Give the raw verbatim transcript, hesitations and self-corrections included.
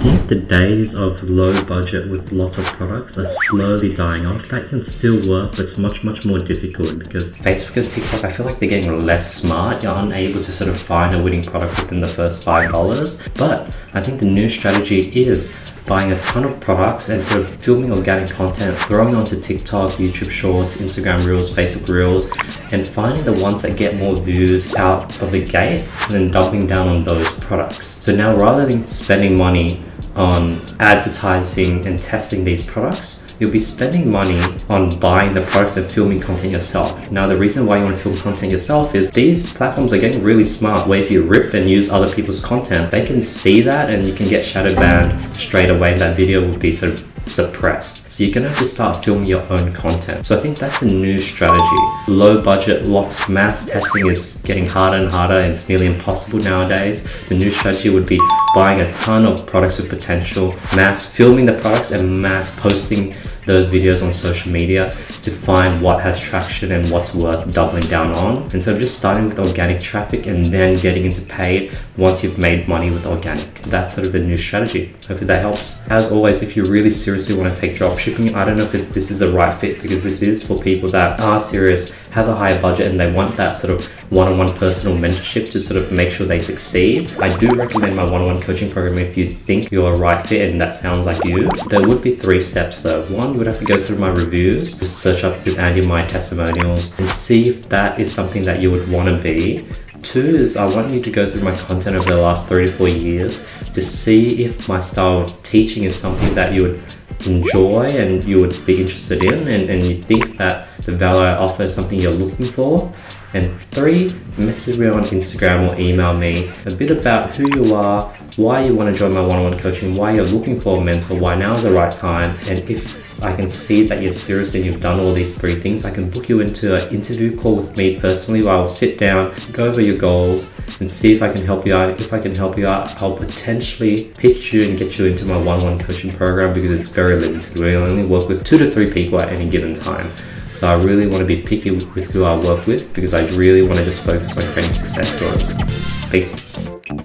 I think the days of low budget with lots of products are slowly dying off. That can still work, but it's much, much more difficult because Facebook and TikTok, I feel like they're getting less smart. You're unable to sort of find a winning product within the first five dollars. But I think the new strategy is buying a ton of products and sort of filming organic content, throwing onto TikTok, YouTube Shorts, Instagram Reels, Facebook Reels, and finding the ones that get more views out of the gate and then doubling down on those products. So now rather than spending money on advertising and testing these products, you'll be spending money on buying the products and filming content yourself. Now, the reason why you want to film content yourself is these platforms are getting really smart, where if you rip and use other people's content, they can see that and you can get shadow banned straight away. That video will be sort of suppressed. So you're gonna have to start filming your own content. So I think that's a new strategy. Low budget, lots of mass testing is getting harder and harder, and it's nearly impossible nowadays. The new strategy would be buying a ton of products with potential, mass filming the products and mass posting those videos on social media to find what has traction and what's worth doubling down on, instead of just starting with organic traffic and then getting into paid once you've made money with organic. That's sort of the new strategy. Hopefully that helps. As always, if you really seriously want to take dropshipping, I don't know if this is a right fit, because this is for people that are serious, have a higher budget, and they want that sort of one-on-one personal mentorship to sort of make sure they succeed. I do recommend my one-on-one coaching program if you think you're a right fit and that sounds like you. There would be three steps though. One, you would have to go through my reviews, just search up Andy Mai testimonials and see if that is something that you would want to be. Two is I want you to go through my content over the last three to four years to see if my style of teaching is something that you would enjoy and you would be interested in, and, and you think that the value I offer is something you're looking for. And three, message me on Instagram or email me a bit about who you are, why you want to join my one-on-one coaching, why you're looking for a mentor, why now is the right time. And if I can see that you're serious and you've done all these three things, I can book you into an interview call with me personally, where I'll sit down, go over your goals and see if I can help you out. If I can help you out, I'll potentially pitch you and get you into my one-on-one coaching program, because it's very limited. We only work with two to three people at any given time. So I really want to be picky with who I work with, because I really want to just focus on creating success stories. Peace.